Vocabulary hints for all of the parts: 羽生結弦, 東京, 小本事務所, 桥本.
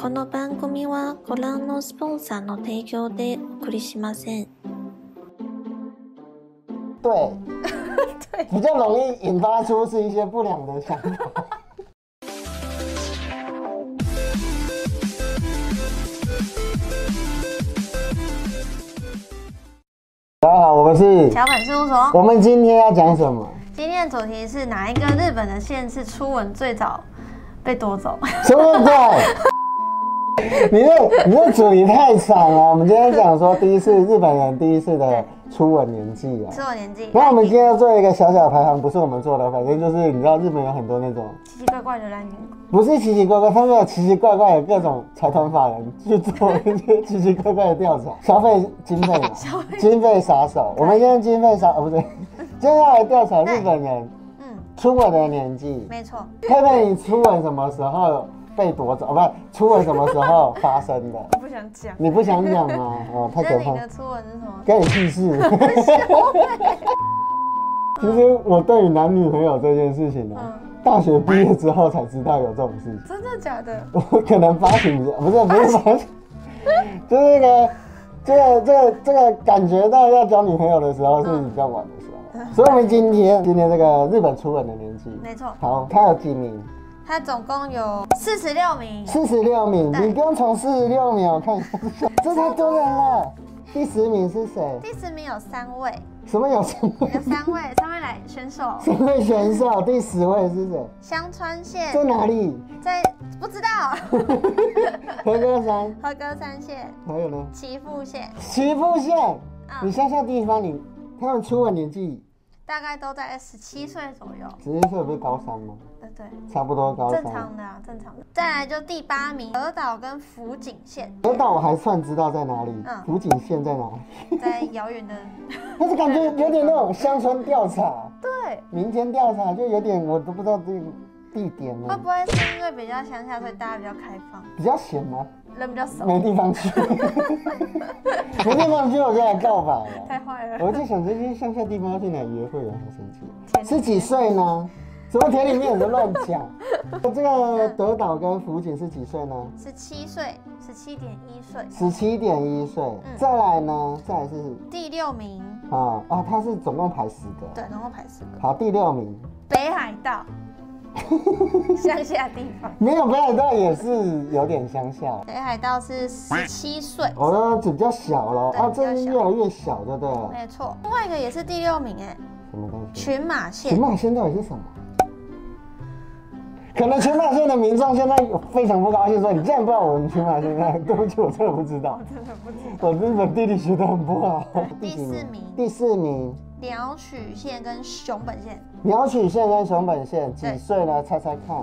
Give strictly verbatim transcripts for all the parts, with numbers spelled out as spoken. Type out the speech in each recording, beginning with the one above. この番組はご覧のスポンサーの提供でお送りしません。对，对，比较容易引发出是一些不良的想法。大家好，我们是小本事务所。我们今天要讲什么？今天的主题是哪一个日本的县市初吻最早被夺走？什么鬼？你这你这主题太长了，我们今天讲说第一次日本人第一次的初吻年纪啊，初吻年纪。那我们今天要做一个小小排行，不是我们做的，反正就是你知道日本有很多那种奇奇怪怪的男人，不是奇奇怪怪，他们有奇奇怪怪的各种财团法人去做一些奇奇怪怪的调查，消费经费嘛，经费杀手。我们今天经费杀哦不对，今天要来调查日本人嗯初吻的年纪，没错。佩佩，你初吻什么时候？被夺走，不，初吻什么时候发生的？我不想讲，你不想讲吗？哦，太可怕了。你的初吻是什么？跟你屁事。其实我对于男女朋友这件事情呢、啊嗯，大学毕业之后才知道有这种事情。真的假的？我可能发情不是不是不是发情，就是那个这个这个这个感觉到要交女朋友的时候是比较晚的时候。嗯、所以我们今天今天这个日本初吻的年纪，没错。好，他有几名？他总共有四十六名，四十六名，你不用从四十六名，我看一下，这太多人了。第十名是谁？第十名有三位，什么有三位？有三位，三位来选手，三位选手，第十位是谁？香川县，在哪里？在不知道。和歌山，和歌山县，还有呢？岐阜县，岐阜县，嗯、你乡下地方你，你他们初吻年纪？大概都在十七岁左右，十七岁不是高三吗？对对，差不多高三。正常的啊，正常的。再来就第八名，德岛跟福井县。德岛我还算知道在哪里，嗯、福井县在哪里？在遥远的，但是感觉有点那种乡村调查，对，民间调查就有点我都不知道这个地点了。会不会是因为比较乡下，所以大家比较开放，比较闲吗？人比较少，没地方去，没地方去我就来告白了，太坏了！我就想这些乡下地方要去哪约会了，好生气。是几岁呢？什么田里面你都乱讲。这个德岛跟福井是几岁呢？十七岁，十七点一岁，十七点一岁。再来呢？再来是第六名啊啊！他是总共排十个，对，总共排十个。好，第六名，北海道。乡下地方没有，北海道也是有点乡下。北海道是十七岁，哦，比较小了啊，这是越来越小的，对。没错，另外一个也是第六名哎，什么东西？群马县。群马县到底是什么？可能群马县的民众现在非常不高兴，说你竟然不知道我们群马县在？对不起，我真的不知道，我真的不知道，我日本地理学得很不好。第四名，第四名。鸟取县跟熊本县，鸟取县跟熊本县几岁呢？猜猜看，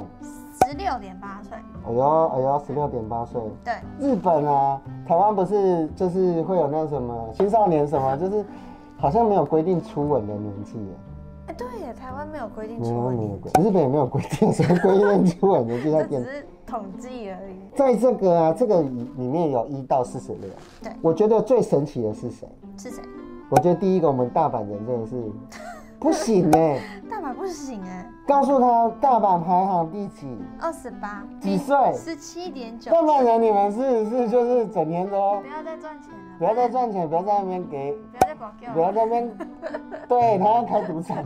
十六点八岁。哎呦哎呦，十六点八岁。对，日本啊，台湾不是就是会有那什么青少年什么，就是好像没有规定初吻的年纪耶。哎、欸，对耶，台湾没有规定初吻年纪，日本也没有规定什么规定初吻年纪，它只是统计而已。在这个啊，这个里面有一到四十六。对，我觉得最神奇的是谁？是谁？我觉得第一个我们大阪人真的是不行哎、欸，大阪不行哎、欸。告诉他大阪排行第几？二十八。几岁？十七点九。大阪人你们是是就是整天都不要再赚钱了，不要再赚钱，不要在那边给，不要再保镖，不要在那边，对他要开赌场，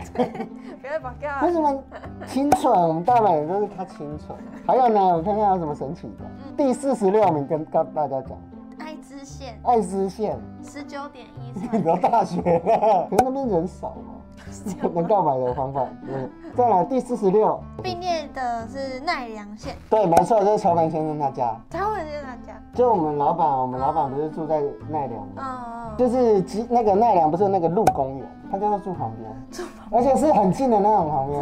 不要保镖。为什么清纯？我们大阪人都是他清纯。还有呢，我看看有什么神奇的。嗯、第四十六名跟跟大家讲。爱知县，爱知县十九点一岁，你到大学了，可是那边人少嘛，能告白的方法。嗯，再来第四十六，并列的是奈良县，对，没错，就是桥本先生他家，桥本先生他家，就我们老板，我们老板不是住在奈良吗？嗯，就是那个奈良不是那个鹿公园，他就是住旁边，住旁边，而且是很近的那种旁边，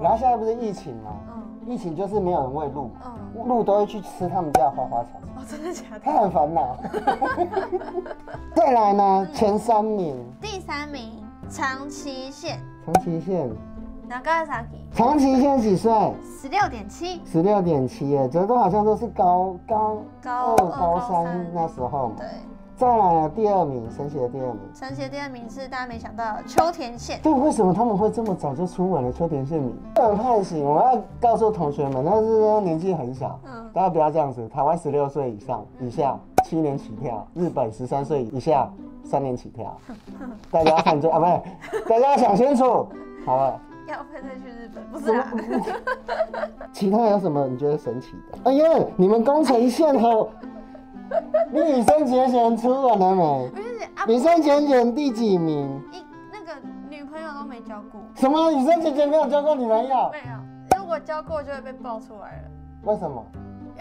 然后现在不是疫情吗？嗯。疫情就是没有人喂鹿，嗯、鹿都会去吃他们家的花花草草。哦，真的假的？他很烦恼。再来呢，嗯、前三名。第三名，长崎县。长崎县。哪个长崎？长崎县几岁？十六点七。十六点七，哎，这都好像都是高高高二高三那时候嘛。对。再来了第二名，神奇的第二名。神奇的第二名是大家没想到的秋田县。对，为什么他们会这么早就出完了秋田县名？这很害喜，我要告诉同学们，但是年纪很小，嗯，大家不要这样子。台湾十六岁以上以下七年起跳，日本十三岁以下三年起跳。大家犯罪啊，不是，大家想清楚，好了。 要配再去日本，不是啦。其他有什么你觉得神奇的？哎呀，你们宫城县好，羽生结弦出完了没？羽生结弦第几名？一那个女朋友都没交过。什么？羽生结弦没有交过女朋友？没有，如果交过就会被爆出来了。为什么？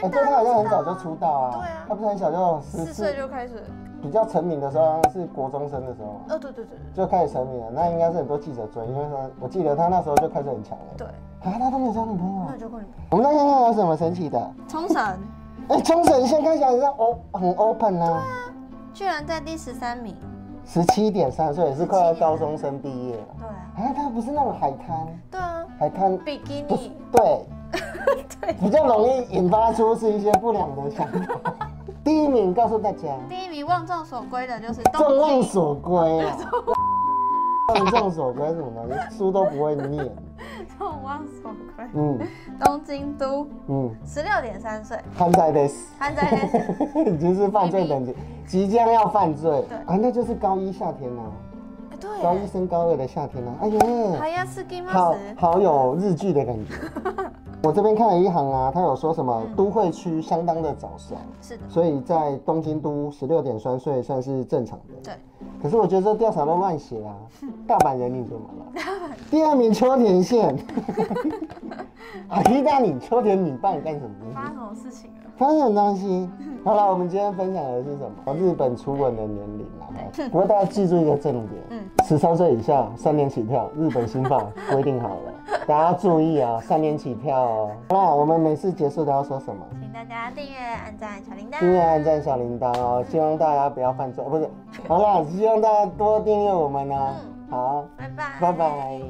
哎，对，他好像很早就出道啊。对啊，他不是很小就四岁就开始。 比较成名的时候是国中生的时候，呃，对对对，就开始成名了。那应该是很多记者追，因为他我记得他那时候就开始很强了。对，啊，他都没有交女朋友，没有交过女朋友。我们再看看有什么神奇的。冲绳，哎，冲绳现在看起来很很 open 啊，居然在第十三名，十七点三岁，也是快要高中生毕业了。对啊，他不是那种海滩，对啊，海滩比基尼，对，对，比较容易引发出是一些不良的想法。 第一名告诉大家，第一名望众所归的就是众望所归啊！望众所归什么东西？书都不会念。众望所归。嗯，东京都。嗯，十六点三岁。犯罪です。犯罪です。已经是犯罪等级，即将要犯罪。对啊，那就是高一夏天啊。对。高一升高二的夏天啊，哎呀，好好有日剧的感觉。 我这边看了一行啊，他有说什么、嗯、都会区相当的早熟，是的，所以在东京都十六点三岁算是正常的。对，可是我觉得这调查都乱写啊，大阪人你怎么了？第二名秋田县，啊，意大利秋田女伴干什么？发生什么事情了？发生什么东西？好了，我们今天分享的是什么？日本初吻的年龄啊，不过大家记住一个重点，嗯，十三岁以下三年起跳，日本新法规定好了。大家注意啊，三年起跳哦。那我们每次结束都要说什么？请大家订阅、按赞、小铃铛。订阅、按赞、小铃铛哦，希望大家不要犯错，不是。好啦，希望大家多订阅我们哦。嗯、好，拜拜，拜拜。